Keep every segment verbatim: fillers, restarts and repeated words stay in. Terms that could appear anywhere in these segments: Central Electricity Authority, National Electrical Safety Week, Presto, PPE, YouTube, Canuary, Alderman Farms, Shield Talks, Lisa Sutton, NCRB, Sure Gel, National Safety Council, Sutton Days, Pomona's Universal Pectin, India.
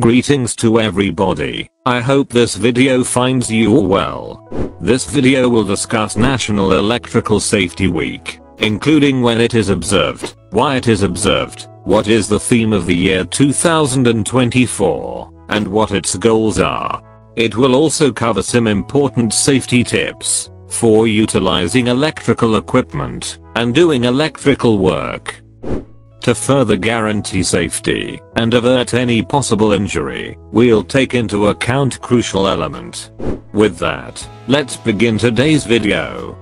Greetings to everybody, I hope this video finds you well. This video will discuss National Electrical Safety Week, including when it is observed, why it is observed, what is the theme of the year two thousand twenty-four, and what its goals are. It will also cover some important safety tips for utilizing electrical equipment and doing electrical work to further guarantee safety and avert any possible injury. We'll take into account crucial element. With that, let's begin today's video.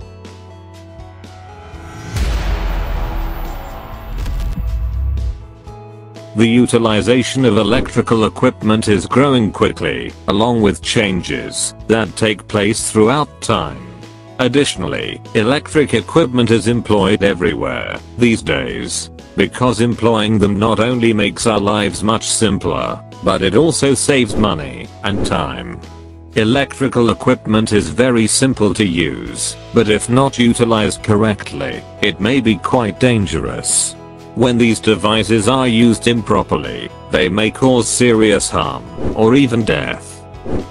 The utilization of electrical equipment is growing quickly, along with changes that take place throughout time. Additionally, electric equipment is employed everywhere these days, because employing them not only makes our lives much simpler, but it also saves money and time. Electrical equipment is very simple to use, but if not utilized correctly, it may be quite dangerous. When these devices are used improperly, they may cause serious harm or even death.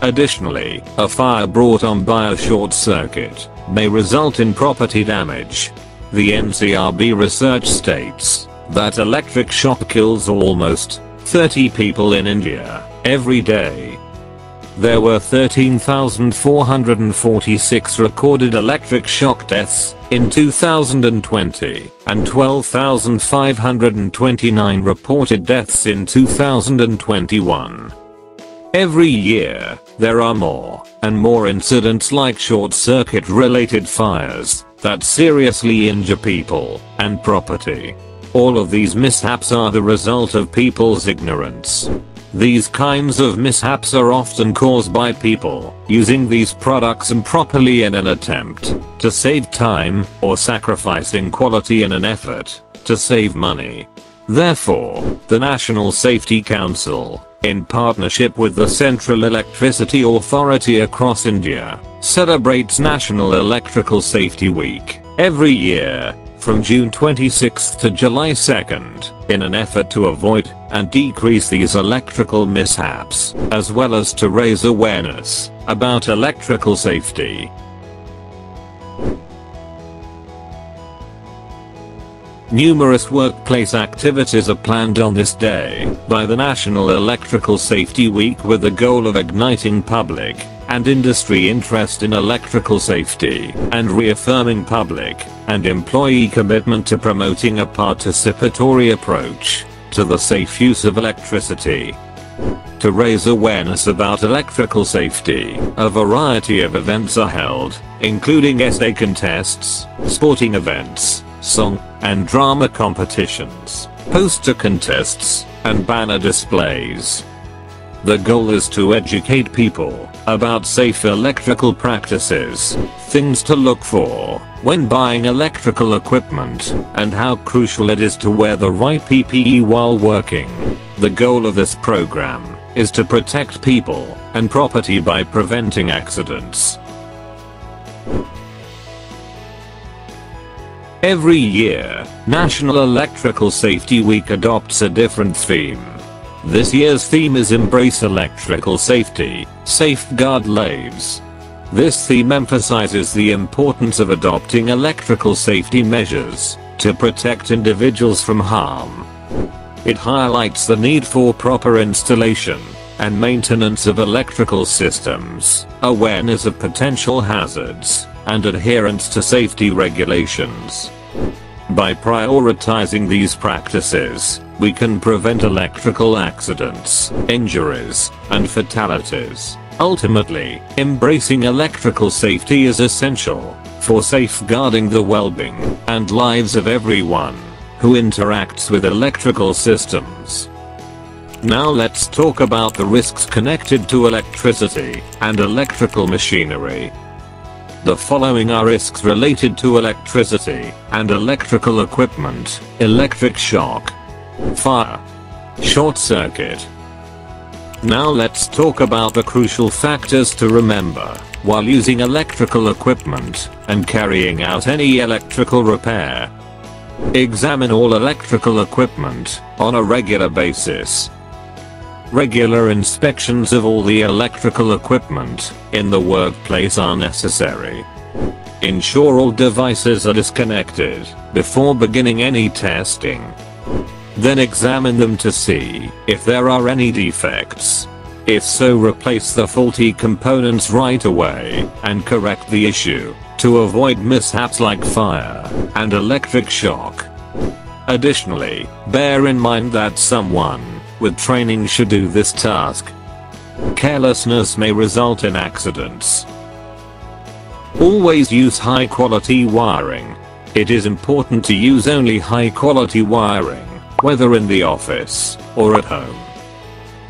Additionally, a fire brought on by a short circuit may result in property damage. The N C R B research states that electric shock kills almost thirty people in India every day. There were thirteen thousand four hundred forty-six recorded electric shock deaths in two thousand twenty and twelve thousand five hundred twenty-nine reported deaths in two thousand twenty-one. Every year, there are more and more incidents like short circuit related fires that seriously injure people and property. All of these mishaps are the result of people's ignorance. These kinds of mishaps are often caused by people using these products improperly in an attempt to save time or sacrificing quality in an effort to save money. Therefore, the National Safety Council, in partnership with the Central Electricity Authority across India, celebrates National Electrical Safety Week every year from June twenty-sixth to July second in an effort to avoid and decrease these electrical mishaps, as well as to raise awareness about electrical safety. Numerous workplace activities are planned on this day by the National Electrical Safety Week with the goal of igniting public and industry interest in electrical safety and reaffirming public and employee commitment to promoting a participatory approach to the safe use of electricity. To raise awareness about electrical safety, a variety of events are held, including essay contests, sporting events, song and drama competitions, poster contests, and banner displays. The goal is to educate people about safe electrical practices, things to look for when buying electrical equipment, and how crucial it is to wear the right P P E while working. The goal of this program is to protect people and property by preventing accidents. Every year, National Electrical Safety Week adopts a different theme. This year's theme is Embrace Electrical Safety, Safeguard Lives. This theme emphasizes the importance of adopting electrical safety measures to protect individuals from harm. It highlights the need for proper installation and maintenance of electrical systems, awareness of potential hazards, and adherence to safety regulations. By prioritizing these practices, we can prevent electrical accidents, injuries, and fatalities. Ultimately, embracing electrical safety is essential for safeguarding the well-being and lives of everyone who interacts with electrical systems. Now let's talk about the risks connected to electricity and electrical machinery. The following are risks related to electricity and electrical equipment: electric shock, fire, short circuit. Now let's talk about the crucial factors to remember while using electrical equipment and carrying out any electrical repair. Examine all electrical equipment on a regular basis. regular inspections of all the electrical equipment in the workplace are necessary. Ensure all devices are disconnected before beginning any testing. Then examine them to see if there are any defects. If so, replace the faulty components right away and correct the issue to avoid mishaps like fire and electric shock. Additionally, bear in mind that someone with training should do this task. Carelessness may result in accidents. Always use high quality wiring. It is important to use only high quality wiring, whether in the office or at home.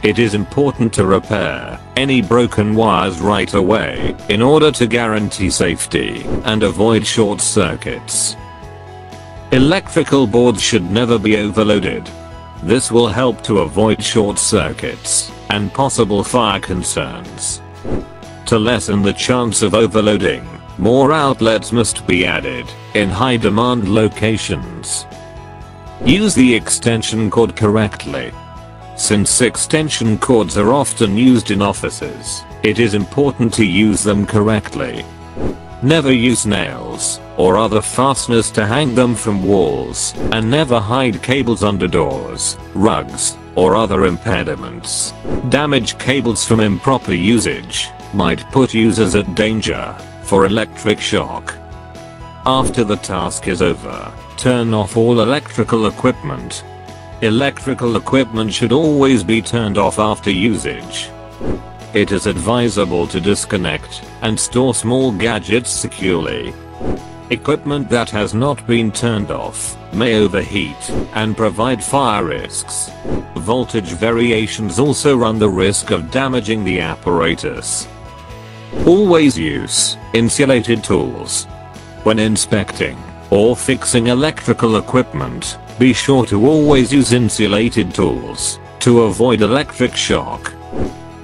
It is important to repair any broken wires right away in order to guarantee safety and avoid short circuits. Electrical boards should never be overloaded. This will help to avoid short circuits and possible fire concerns. To lessen the chance of overloading, more outlets must be added in high demand locations. Use the extension cord correctly. Since extension cords are often used in offices, it is important to use them correctly. Never use nails or other fasteners to hang them from walls, and never hide cables under doors, rugs, or other impediments. Damaged cables from improper usage might put users at danger for electric shock. After the task is over, turn off all electrical equipment. Electrical equipment should always be turned off after usage. It is advisable to disconnect and store small gadgets securely. Equipment that has not been turned off may overheat and provide fire risks. Voltage variations also run the risk of damaging the apparatus. Always use insulated tools. When inspecting or fixing electrical equipment, be sure to always use insulated tools to avoid electric shock.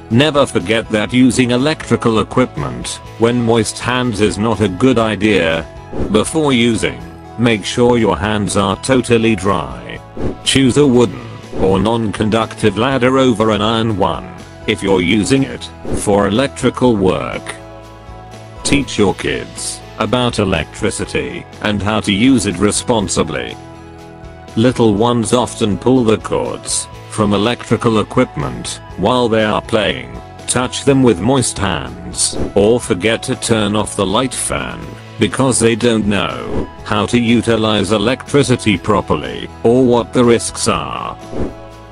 Never forget that using electrical equipment when moist hands is not a good idea. Before using, make sure your hands are totally dry. Choose a wooden or non-conductive ladder over an iron one if you're using it for electrical work. Teach your kids about electricity and how to use it responsibly. Little ones often pull the cords from electrical equipment while they are playing, touch them with moist hands, or forget to turn off the light fan because they don't know how to utilize electricity properly or what the risks are.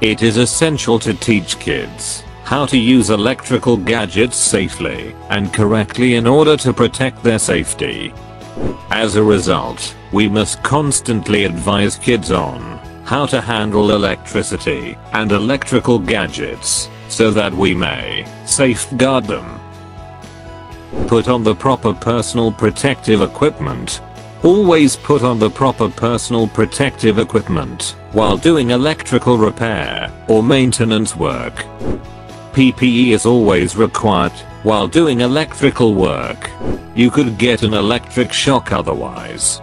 It is essential to teach kids how to use electrical gadgets safely and correctly in order to protect their safety. As a result, we must constantly advise kids on how to handle electricity and electrical gadgets so that we may safeguard them. Put on the proper personal protective equipment. Always put on the proper personal protective equipment while doing electrical repair or maintenance work. P P E is always required while doing electrical work. You could get an electric shock otherwise.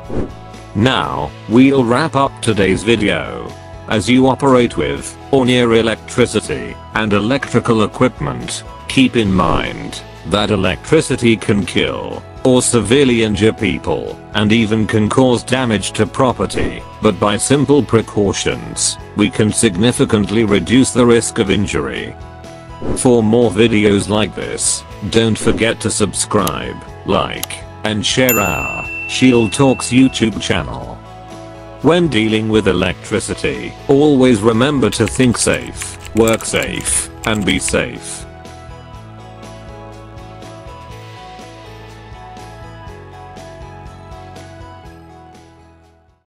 Now, we'll wrap up today's video. As you operate with or near electricity and electrical equipment, keep in mind that electricity can kill or severely injure people, and even can cause damage to property, but by simple precautions, we can significantly reduce the risk of injury. For more videos like this, don't forget to subscribe, like, and share our Shield Talks YouTube channel. When dealing with electricity, always remember to think safe, work safe, and be safe.